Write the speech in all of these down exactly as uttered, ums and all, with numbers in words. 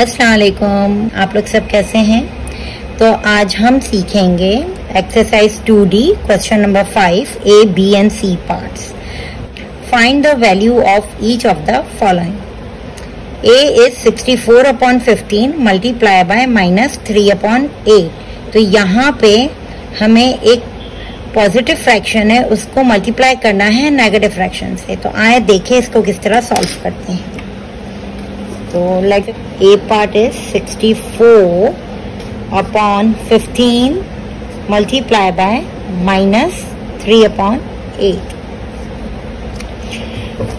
अस्सलाम वालेकुम, आप लोग सब कैसे हैं। तो आज हम सीखेंगे exercise two D question number five A B and C parts. Find the value of each of the following. A is sixty four upon fifteen multiply by minus three upon eight. तो यहाँ पे हमें एक positive fraction है, उसको multiply करना है negative fraction से। तो आए देखें इसको किस तरह सॉल्व करते हैं। तो like A part is sixty four upon fifteen multiply by minus three upon eight.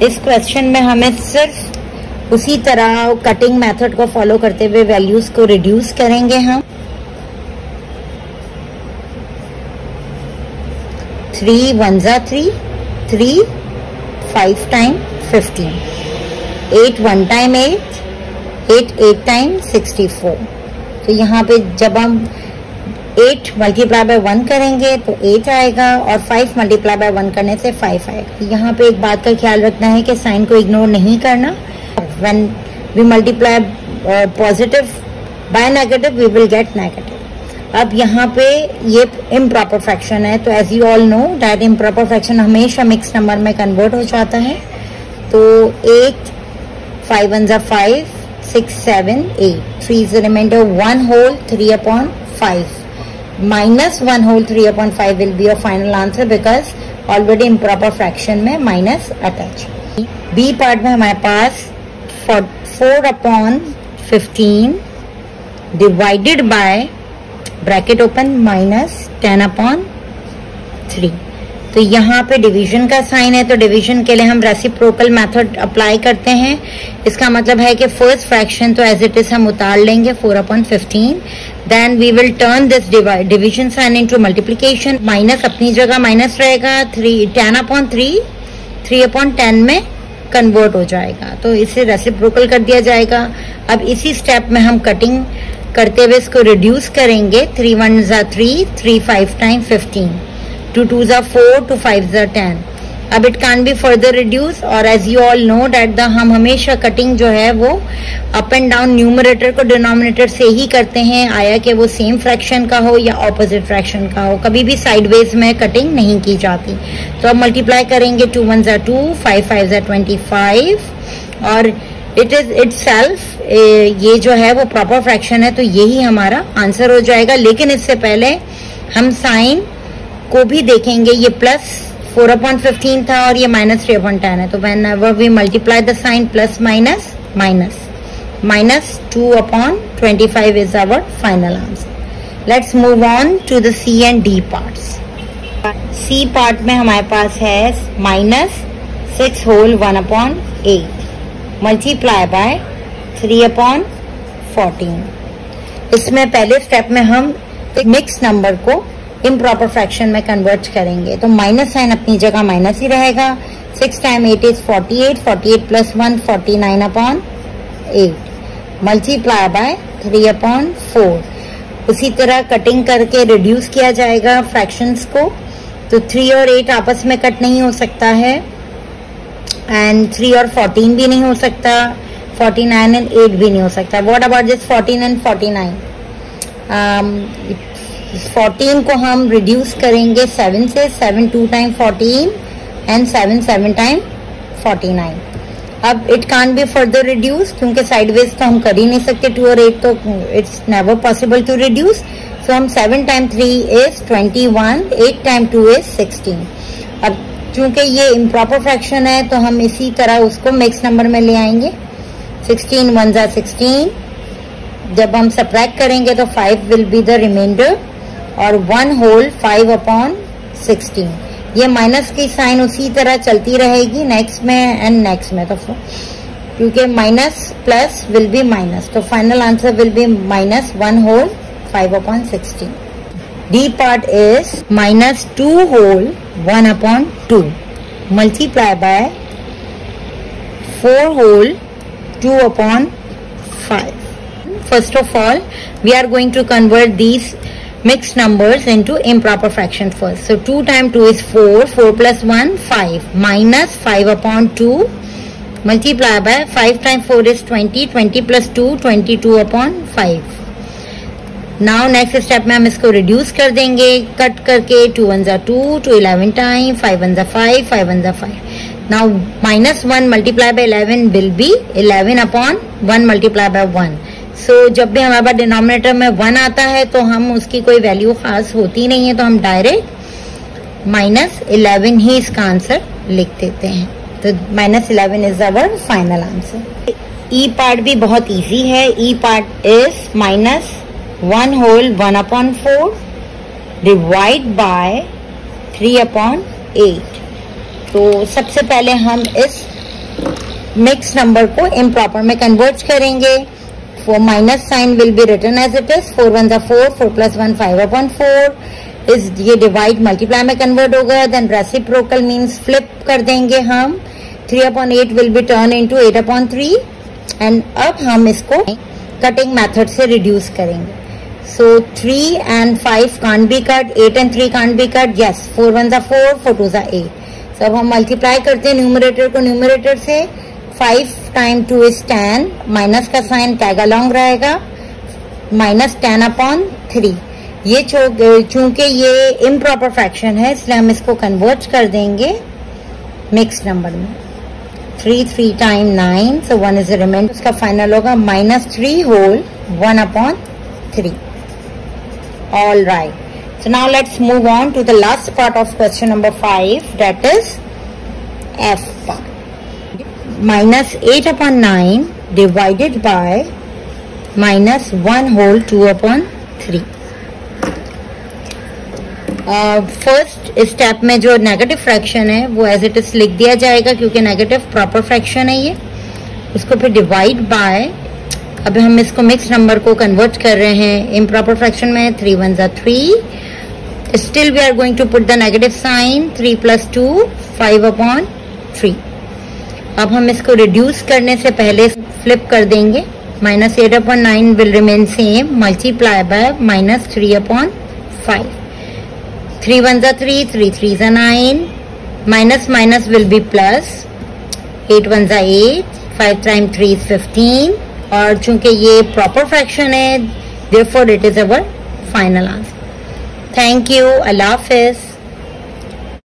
इस क्वेश्चन में हमें सिर्फ उसी तरह कटिंग मेथड को फॉलो करते हुए वैल्यूज को रिड्यूस करेंगे हम। थ्री वन जा three, three five time fifteen, eight one time eight, eight eight time sixty four. तो यहाँ पे जब हम एट मल्टीप्लाई बाय वन करेंगे तो एट आएगा और फाइव मल्टीप्लाई बाय वन करने से फाइव आएगा। यहाँ पे एक बात का ख्याल रखना है कि साइन को इग्नोर नहीं करना। When we multiply positive by negative we will get negative. अब यहाँ पे ये इम्प्रॉपर फ्रैक्शन है, तो as you all know that improper fraction हमेशा मिक्स नंबर में कन्वर्ट हो जाता है। तो एट, फाइव वन जा five, six seven eight, three is reminder one whole three upon five, minus one whole three upon five will be your final answer because already improper fraction में minus attach. B part में हमारे पास four upon fifteen divided by bracket open minus ten upon three. तो यहाँ पे division का sign है, तो डिवीजन के लिए हम रेसिप्रोकल मेथड अप्लाई करते हैं। इसका मतलब है कि फर्स्ट फ्रैक्शन तो एज इट इज हम उतार लेंगे four upon fifteen, then we will turn this division sign into multiplication. Minus अपनी जगह माइनस रहेगा, three ten upon three, three upon ten में कन्वर्ट हो जाएगा। तो इसे रेसिप्रोकल कर दिया जाएगा। अब इसी स्टेप में हम कटिंग करते हुए इसको रिड्यूस करेंगे। थ्री वन जा three, three five time fifteen, two two जा फोर, टू फाइव जा टेन। अब it can be further reduce और as you all know that the हम हमेशा कटिंग जो है वो अप एंड डाउन न्यूमरेटर को डिनोमिनेटर से ही करते हैं, आया कि वो सेम फ्रैक्शन का हो या ऑपोजिट फ्रैक्शन का हो। कभी भी साइडवेज में कटिंग नहीं की जाती। तो अब मल्टीप्लाई करेंगे टू वन जा टू, फाइव फाइव जा ट्वेंटी फाइव और इट इज इट सेल्फ ये जो है वो प्रॉपर फ्रैक्शन है, तो यही हमारा आंसर हो जाएगा। लेकिन इससे पहले हम साइन को भी देखेंगे। ये प्लस फोर अपॉन फिफ्टीन था और ये माइनस थ्री अपॉन टेन है। तो whenever we multiply the sign plus minus minus minus two upon twenty five is our final answer. Let's move on to the C and D parts. C part में हमारे पास है minus six whole one upon eight multiply by three upon fourteen. इसमें पहले step में हम mix number को improper fraction में कन्वर्ट करेंगे। तो माइनस साइन अपनी जगह माइनस ही रहेगा। Six time eight is forty eight, forty eight plus one forty nine upon eight multiply by three upon four. उसी तरह कटिंग करके रिड्यूस किया जाएगा फ्रैक्शंस को। तो थ्री और एट आपस में कट नहीं हो सकता है एंड थ्री और फोर्टीन भी नहीं हो सकता, फोर्टी नाइन एंड एट भी नहीं हो सकता। What about this fourteen and forty nine? Fourteen को हम रिड्यूस करेंगे सेवन से, seven two time fourteen and seven seven time forty nine. अब it can be further reduce क्योंकि साइडवेज तो हम कर ही नहीं सकते, टू और एट तो it's never possible to reduce. So हम seven time three is twenty one, eight time two is sixteen. अब चूंकि ये इम्प्रॉपर फ्रैक्शन है तो हम इसी तरह उसको मिक्स नंबर में ले आएंगे। सिक्सटीन वन जा सिक्सटीन, जब हम सबट्रैक्ट करेंगे तो five will be the reminder और one whole five upon sixteen. ये माइनस की साइन उसी तरह चलती रहेगी नेक्स्ट में एंड नेक्स्ट में, तो क्योंकि minus plus will be minus. तो final answer will be minus one whole five upon sixteen. D part is minus two whole one upon two multiply by four whole two upon five. First of all we are going to convert these mixed numbers into improper fraction first. So two times two is four, four plus one, five, minus five upon two multiply by five times four is twenty, twenty plus two, twenty-two upon five. Now next step में हम इसको reduce कर देंगे cut करके. Two one जा two, two eleven time, five one जा five, five one जा five. Now minus one multiply by eleven will be eleven upon one multiply by one. So जब भी हमारे पास डिनोमिनेटर में वन आता है तो हम उसकी कोई वैल्यू खास होती नहीं है, तो हम डायरेक्ट माइनस इलेवन ही इसका आंसर लिख देते हैं. तो minus eleven is our final answer. E part भी बहुत ईजी है. E part is minus one whole one upon four divide by three upon eight. तो सबसे पहले हम इस मिक्स नंबर को इम्प्रॉपर में कन्वर्ट करेंगे. Four minus sign will be return as it is. Four one द four, four plus one five upon four. इस ये डिवाइड मल्टीप्लाई में कन्वर्ट हो गया. देन रेसिप्रोकल मीन्स फ्लिप कर देंगे हम. Three upon eight will be turn into eight upon three. And अब हम इसको कटिंग मेथड से रिड्यूस करेंगे. So three and five can't be cut, eight and three can't be cut. Yes, four one the four, four two the eight. So अब हम multiply करते हैं numerator को न्यूमरेटर से. Five time two is ten, minus का sign tag along रहेगा. Minus ten upon three. ये चूंकि ये इम्प्रॉपर फ्रैक्शन है इसलिए हम इसको कन्वर्ट कर देंगे मिक्स नंबर में. Three three time nine, so one is remainder. उसका फाइनल होगा minus three whole one upon three. All right. So now let's move on to the last part of question number five, that is F part. Minus eight upon nine divided by minus one whole two upon three. Uh, first step में जो negative fraction है वो as it is लिख दिया जाएगा क्योंकि negative proper fraction है ये. उसको फिर divide by. अभी हम इसको मिक्स नंबर को कन्वर्ट कर रहे हैं इम्प्रॉपर फ्रैक्शन में. थ्री वन जा three. Still we are going to put the negative sign. Three plus two five upon three. अब हम इसको रिड्यूस करने से पहले फ्लिप कर देंगे. Minus eight upon nine will remain same. Multiply by minus three upon five. Three one जा three, three three जा nine. Minus minus will be plus. Eight one जा eight, five time three is fifteen. और चूंकि ये proper fraction है therefore it is our final answer. Thank you. Allah Hafiz.